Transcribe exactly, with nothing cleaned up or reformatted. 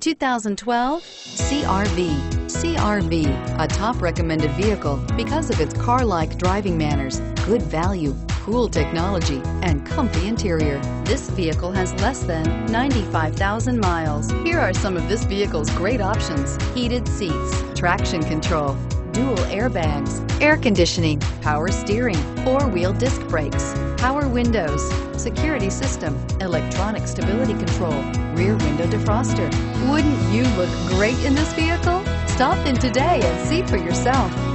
twenty twelve C R V. C R V, a top recommended vehicle because of its car-like driving manners, good value, cool technology, and comfy interior. This vehicle has less than ninety-five thousand miles. Here are some of this vehicle's great options: heated seats, traction control, dual airbags, air conditioning, power steering, four-wheel disc brakes, power windows, security system, electronic stability control, rear window defroster. Wouldn't you look great in this vehicle? Stop in today and see for yourself.